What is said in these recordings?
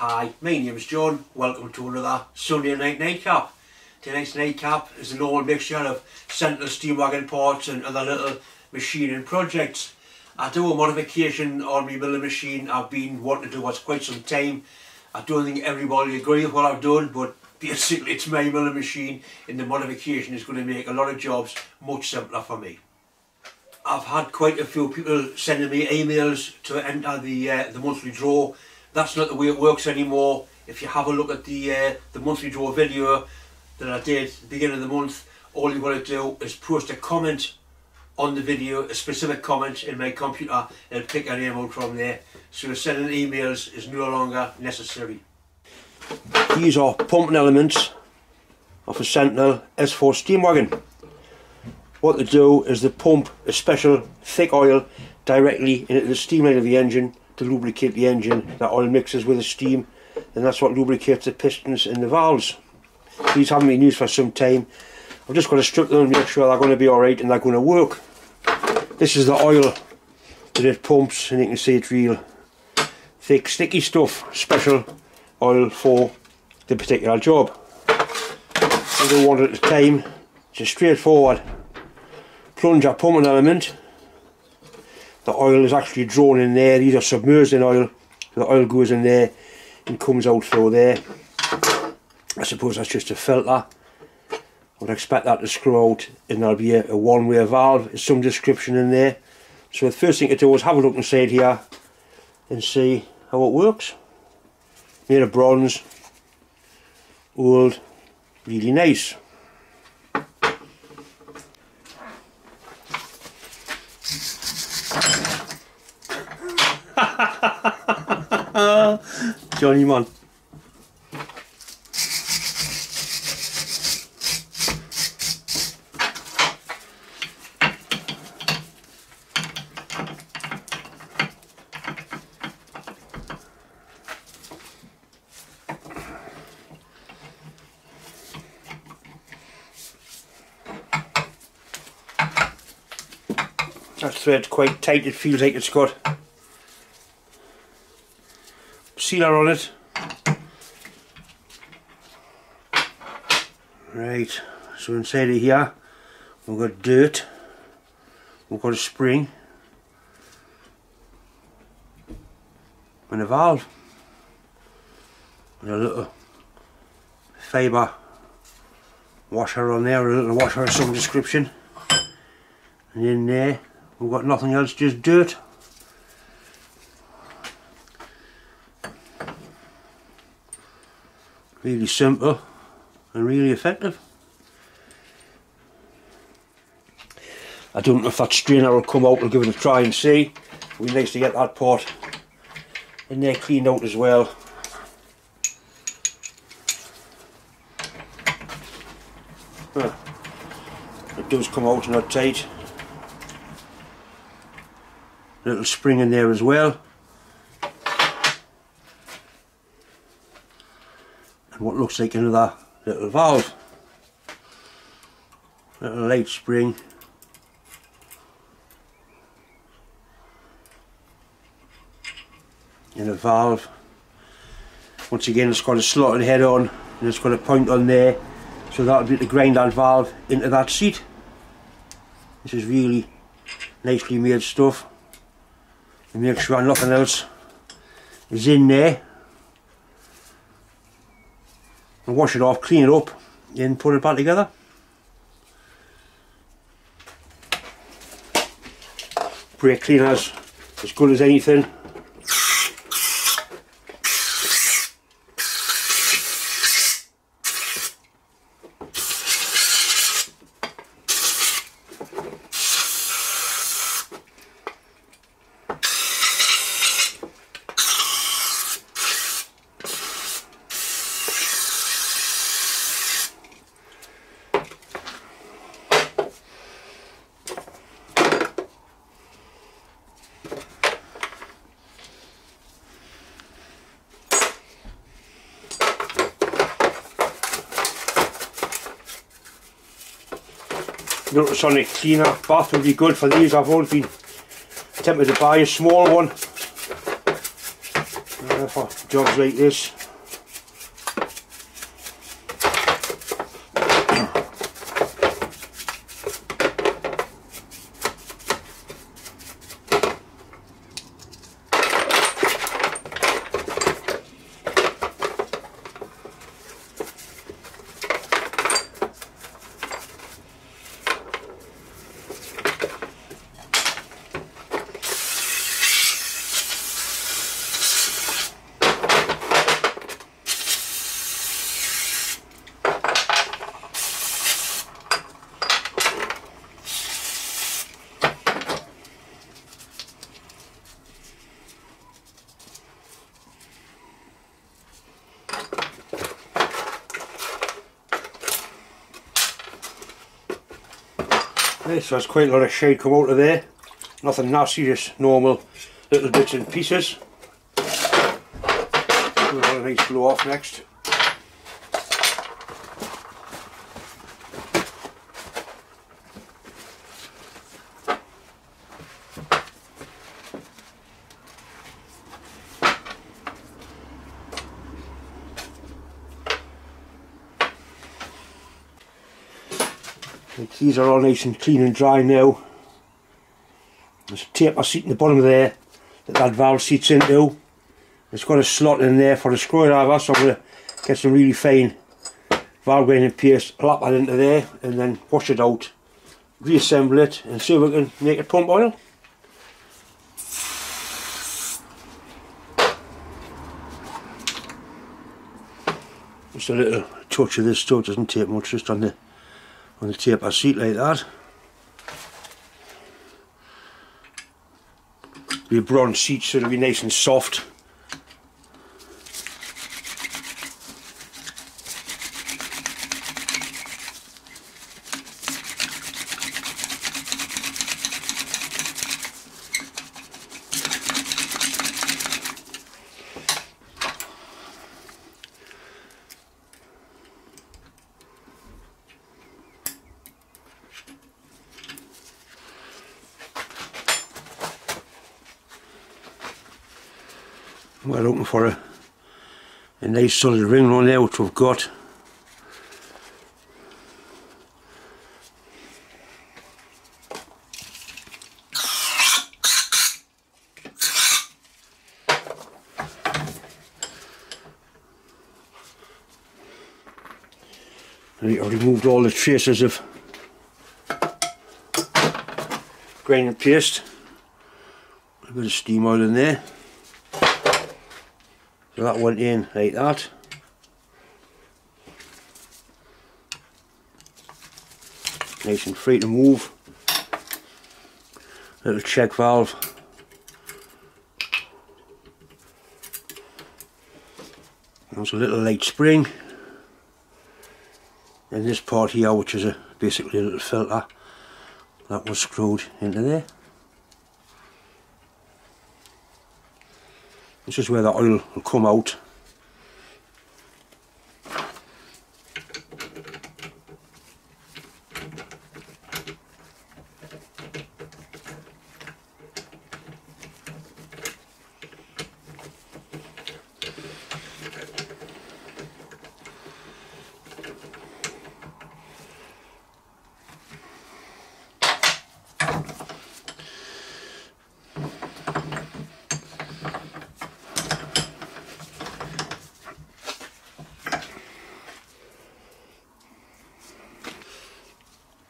Hi, my name's John. Welcome to another Sunday night night cap. Tonight's night cap is an old mixture of Sentinel steam wagon parts and other little machining projects. I do a modification on my milling machine I've been wanting to do for quite some time. I don't think everybody will agree with what I've done, but basically it's my milling machine and the modification is going to make a lot of jobs much simpler for me. I've had quite a few people sending me emails to enter the monthly draw. That's not the way it works anymore. If you have a look at the monthly draw video that I did at the beginning of the month, all you've got to do is post a comment on the video, a specific comment in my computer, and pick your name out from there. So sending emails is no longer necessary. These are pumping elements of a Sentinel S4 steam wagon. What they do is they pump a special thick oil directly into the steam line of the engine to lubricate the engine. That oil mixes with the steam, and that's what lubricates the pistons and the valves. These haven't been used for some time. I've just got to strip them and make sure they're going to be alright and they're going to work. This is the oil that it pumps, and you can see it's real thick, sticky stuff, special oil for the particular job. I do one at a time. It's a straightforward plunger pumping element. The oil is actually drawn in there. These are submerged in oil. The oil goes in there and comes out through there. I suppose that's just a filter. I would expect that to screw out, and there'll be a one-way valve, some description in there. So the first thing to do is have a look inside here and see how it works. Made of bronze, old, really nice. Johnny man. That thread's quite tight, it feels like it's got sealer on it. Right, so inside of here we've got dirt, we've got a spring and a valve and a little fibre washer on there, a little washer of some description, and in there we've got nothing else, just dirt. Really simple and really effective. I don't know if that strainer will come out. We'll give it a try and see. We need to get that part in there cleaned out as well. Huh. It does come out, not tight. Little spring in there as well. What looks like another little valve, little light spring, and a valve. Once again, it's got a slotted head on and it's got a point on there, so that'll be to grind that valve into that seat. This is really nicely made stuff, and make sure nothing else is in there. Wash it off, clean it up, and put it back together. Brake cleaner's as good as anything. Ultrasonic cleaner bath would be good for these. I've always been tempted to buy a small one. for jobs like this. So there's quite a lot of shade come out of there. Nothing nasty, just normal little bits and pieces. We'll have a nice blow off next. These are all nice and clean and dry now. There's a taper seat in the bottom there that valve seats into. It's got a slot in there for a screwdriver, so I'm going to get some really fine valve grain and paste, lap that into there and then wash it out, reassemble it and see if we can make it pump oil. Just a little touch of this, so it doesn't take much, just on the tape our seat like that. Be a bronze seat, so it'll be nice and soft. We're looking for a nice solid ring on there, which we've got. And I've removed all the traces of grain and paste. A bit of steam oil in there. So that went in like that. Nice and free to move. Little check valve. There's a little light spring. And this part here, which is basically a little filter, that was screwed into there. This is where the oil will come out.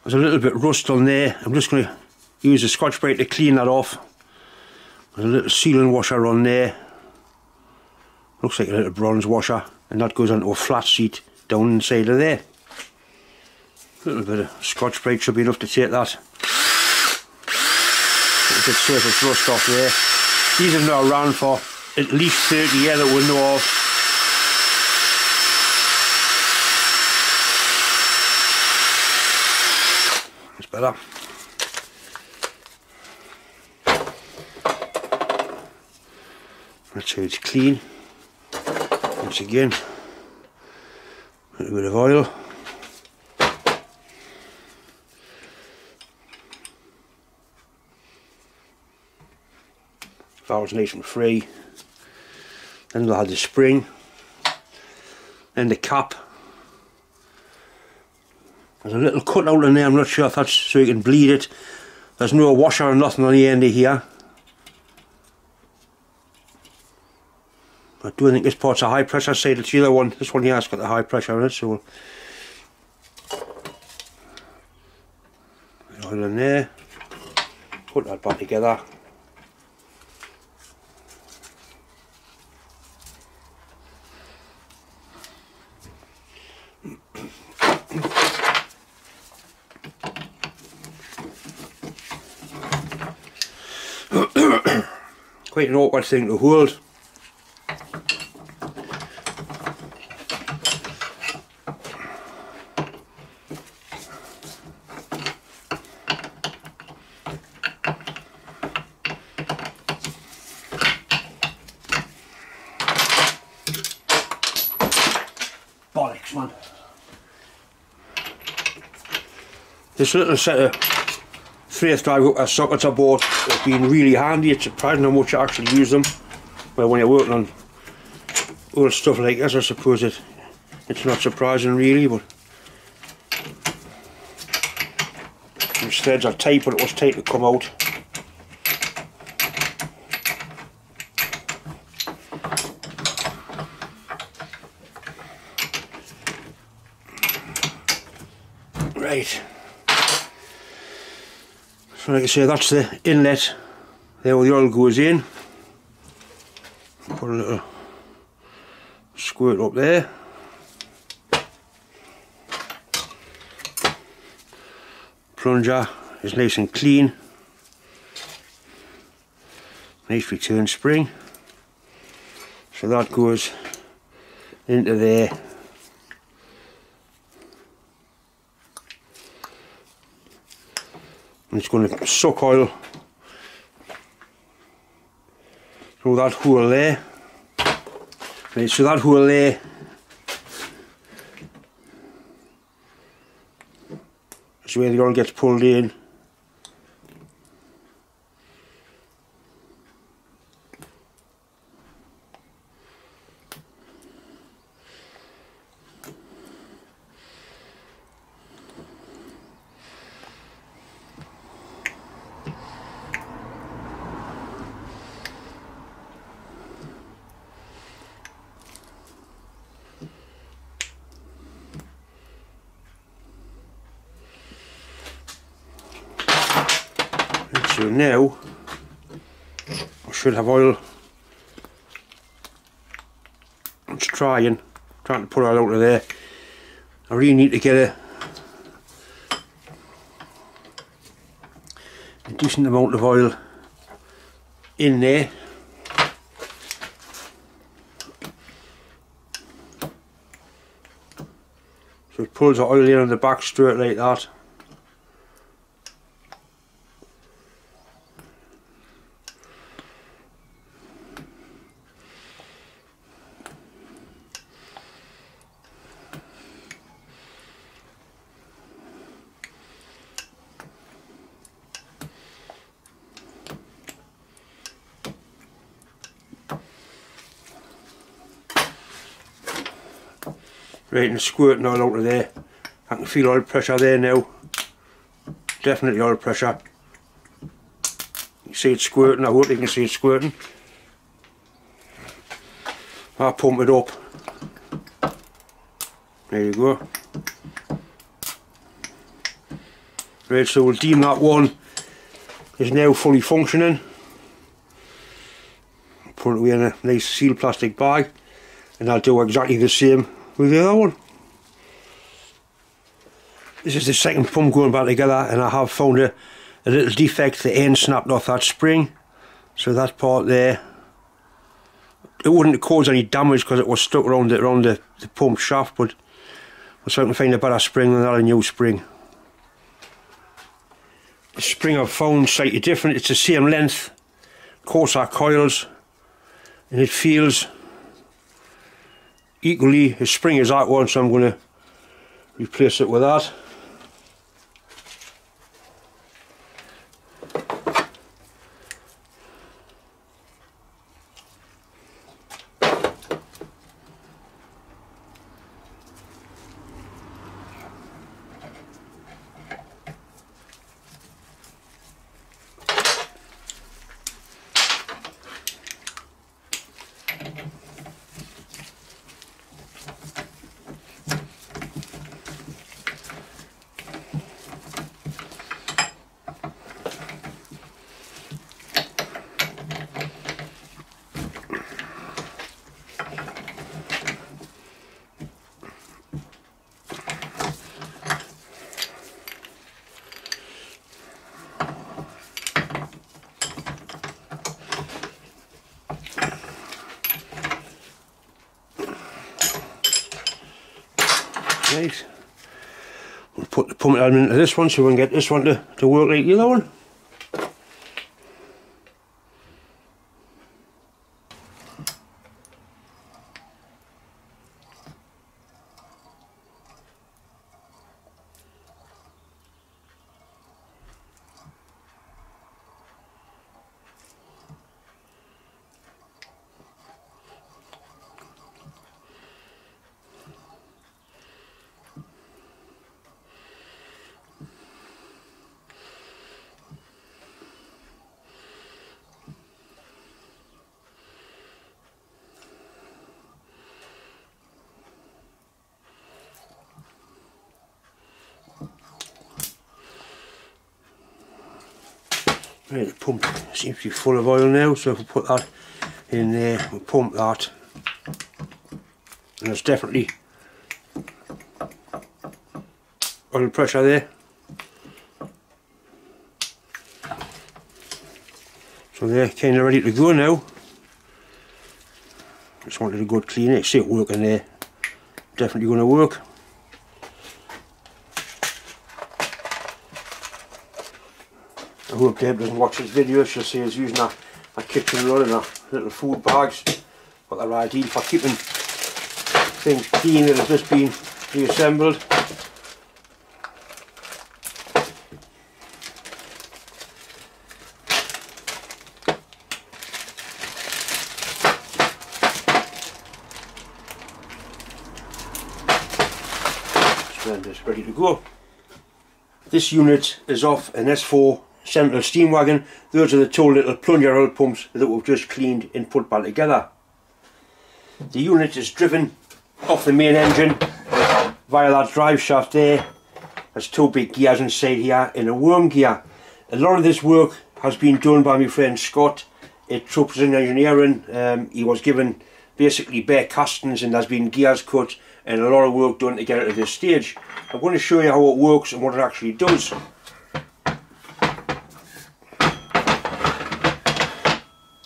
There's a little bit rust on there. I'm just going to use a Scotch Brite to clean that off. There's a little sealing washer on there. Looks like a little bronze washer, and that goes onto a flat seat down inside of there. A little bit of Scotch Brite should be enough to take that. Get a bit surface rust off there. These have now ran for at least 30 years that we know of. Better. That's how it's clean. Once again, a little bit of oil. Valve's nice and free. Then we'll have the spring and the cap. There's a little cut out in there, I'm not sure if that's so you can bleed it. There's no washer or nothing on the end of here. I do think this part's a high pressure side, it's the other one, this one here has got the high pressure on it, so oil in there, put that back together. Quite an awkward thing to hold. Bollocks, man. This little set of thrift drive hooker sockets I bought have been really handy. It's surprising how much I actually use them. Well, when you're working on old stuff like this, I suppose it's not surprising really, but these threads are tight, but it was tight to come out. Right. So like I say, that's the inlet there where the oil goes in. Put a little squirt up there. Plunger is nice and clean. Nice return spring. So that goes into there. And it's going to suck oil through that hole there. Right, so that hole there is where the oil gets pulled in. So now I should have oil. I'm just trying to put oil out of there. I really need to get a decent amount of oil in there. So it pulls the oil in on the back straight like that. Right, and squirting oil out of there. I can feel oil pressure there now. Definitely oil pressure. You can see it squirting, I hope you can see it squirting. I pump it up. There you go. Right, so we'll deem that one is now fully functioning. Put it away in a nice sealed plastic bag, and I'll do exactly the same with the other one. This is the second pump going back together, and I have found a little defect. The end snapped off that spring, so that part there, it wouldn't cause any damage because it was stuck around the pump shaft, but I certainly find a better spring than that, a new spring. The spring I've found slightly different. It's the same length, coarser coils, and it feels equally as spring as that one, so I'm going to replace it with that. Right. We'll put the pump down into this one so we can get this one to work like the other one. Right, the pump seems to be full of oil now, so if we put that in there, we'll pump that, and there's definitely oil pressure there. So they're kind of ready to go now. Just wanted a good clean it, see it working there. Definitely going to work. I hope Deb doesn't watch this video. She'll see us using a kitchen rod and our little food bags, but they're ideal for keeping things clean that have just been reassembled. So then it's ready to go. This unit is off an S4 Sentinel steam wagon. Those are the two little plunger oil pumps that we've just cleaned and put back together. The unit is driven off the main engine via that drive shaft there. There's two big gears inside here and a worm gear. A lot of this work has been done by my friend Scott at Troops in Engineering. He was given basically bare castings and there's been gears cut and a lot of work done to get it to this stage. I'm going to show you how it works and what it actually does.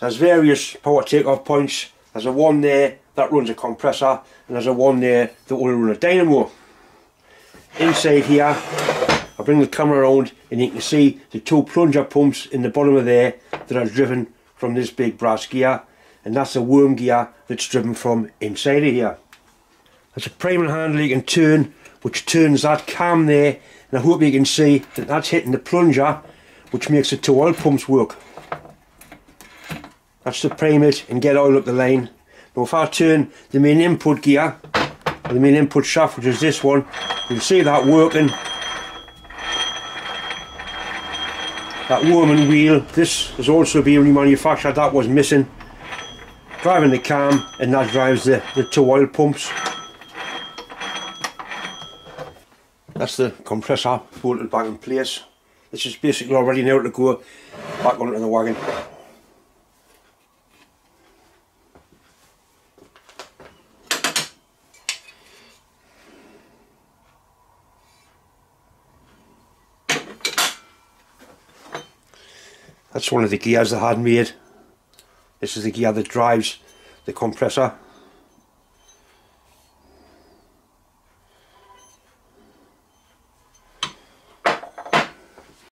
There's various power takeoff points. There's a one there that runs a compressor and there's a one there that will run a dynamo. Inside here, I bring the camera around and you can see the two plunger pumps in the bottom of there that are driven from this big brass gear, and that's a worm gear that's driven from inside of here. There's a priming handle you can turn which turns that cam there, and I hope you can see that that's hitting the plunger which makes the two oil pumps work. That's to prime it and get oil up the line. Now if I turn the main input gear, or the main input shaft, which is this one, you'll see that working. That worming wheel, this is also being remanufactured, that was missing. Driving the cam, and that drives the two oil pumps. That's the compressor bolted back in place. This is basically already now to go back onto the wagon. That's one of the gears they had made. This is the gear that drives the compressor.